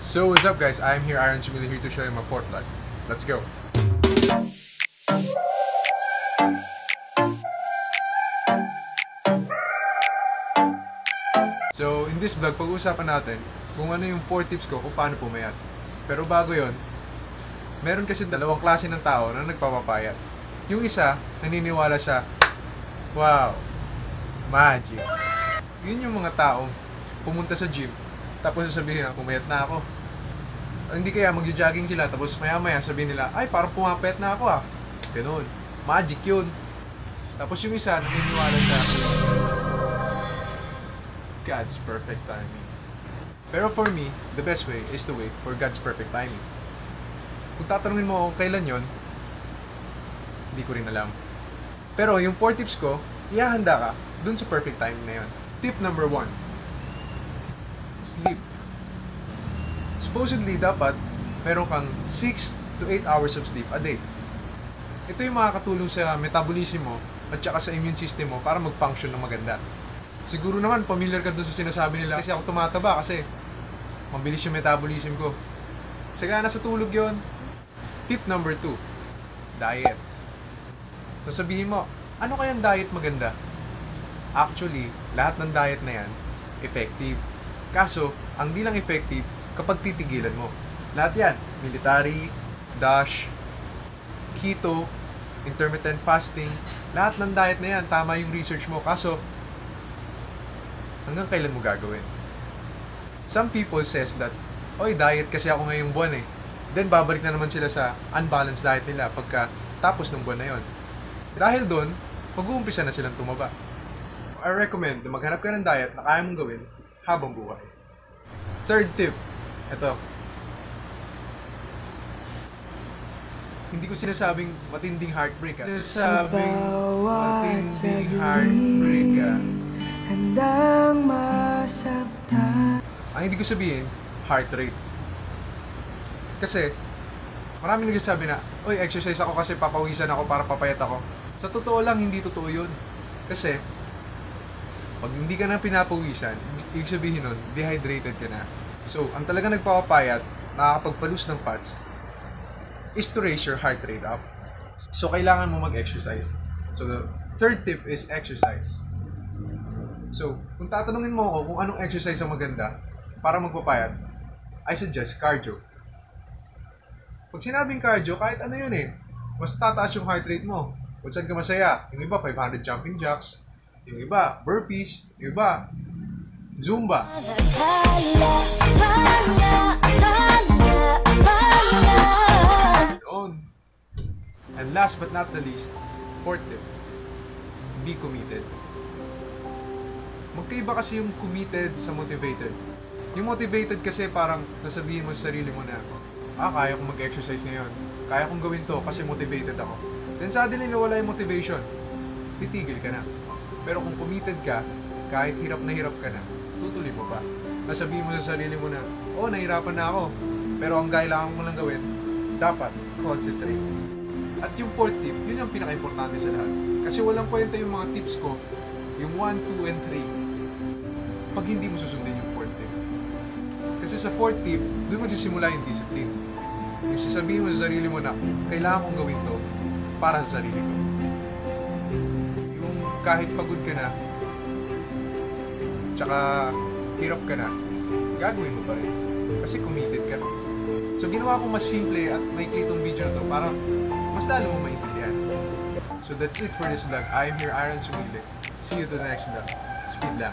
So what's up guys, I am here, Ayran Sumile, here to show you my pot luck. Let's go. So in this vlog, pag-uusapan natin kung ano yung 4 tips ko kung paano pumayat. Pero bago yon, meron kasi dalawang klase ng tao na nagpapapayat. Yung isa, naniniwala sa wow, magic. Yun yung mga tao pumunta sa gym, tapos sasabihin na pumayat na ako. Hindi kaya magjo-jogging sila, tapos maya-maya sabihin nila, ay parang pumapayat na ako ah. Ganun. Magic yun. Tapos yung isa, naniniwala siya, God's perfect timing. Pero for me, the best way is to wait for God's perfect timing. Kung tatanungin mo ako kailan yun, hindi ko rin alam. Pero yung 4 tips ko, ihahanda ka dun sa perfect timing na yun. Tip number 1. Sleep. Supposedly, dapat meron kang 6 to 8 hours of sleep a day. Ito yung makakatulong sa metabolism mo at saka sa immune system mo para mag-function ng maganda. Siguro naman, familiar ka dun sa sinasabi nila, kasi ako tumataba kasi mabilis yung metabolism ko. Sagana sa tulog yon. Tip number 2. Diet. So sabihin mo, ano kayang diet maganda? Actually, lahat ng diet na yan, effective. Kaso, ang di lang effective kapag titigilan mo. Lahat yan, military, Dash, Keto, Intermittent Fasting, lahat ng diet na yan, tama yung research mo. Kaso, hanggang kailan mo gagawin? Some people says that, oy, diet kasi ako ngayong buwan eh. Then, babalik na naman sila sa unbalanced diet nila pagka tapos ng buwan na yon. Dahil doon, mag-uumpisa na silang tumaba. I recommend na maghanap ka ng diet na kaya mong gawin habang buhay. Third tip, ito. Hindi ko sinasabing matinding heartbreak. Sinasabing matinding heartbreak. Ang hindi ko sabihin, heart rate. Kasi, marami nagsasabi na, oy, exercise ako kasi papawisan ako para papayat ako. Sa totoo lang, hindi totoo yun. Kasi, pag hindi ka na pinapawisan, ibig sabihin nun, dehydrated ka na. So, ang talaga nagpapapayat, nakakapagpalus ng fats, is to raise your heart rate up. So, kailangan mo mag-exercise. So, the third tip is exercise. So, kung tatanungin mo ako kung anong exercise ang maganda para magpapayat, I suggest cardio. Pag sinabing cardio, kahit ano yun eh, mas tataas yung heart rate mo. Kung saan ka masaya, yung iba 500 jumping jacks, yung iba burpees, yung iba Zumba. And last but not the least, fourth tip, be committed. Magkaiba kasi yung committed sa motivated. Yung motivated kasi parang nasabihin mo sa sarili mo na, kaya kong mag-exercise ngayon, kaya kong gawin to kasi motivated ako. Then suddenly nawala yung motivation, titigil ka na. Pero kung committed ka, kahit hirap ka na, tutuloy mo pa. Nasabihin mo sa sarili mo na, oh, nahirapan na ako, pero ang kailangan mo lang gawin, dapat concentrate. At yung fourth tip, yun yung pinaka-importante sa lahat. Kasi walang kwenta yung mga tips ko, yung 1, 2, and 3, pag hindi mo susundin yung 4th tip. Kasi sa 4th tip, doon magsisimula yung discipline. Yung sasabihin mo sa sarili mo na, kailangan kong gawin to para sa sarili ko. Yung kahit pagod ka na, tsaka hirap ka na, gagawin mo pa rin. Kasi committed ka na. So, ginawa ko mas simple at maikli itong video na to para mas lalo mo maintindihan. So, that's it for this vlog. I am here, Ayran Sumile. See you to the next vlog. Speed lang.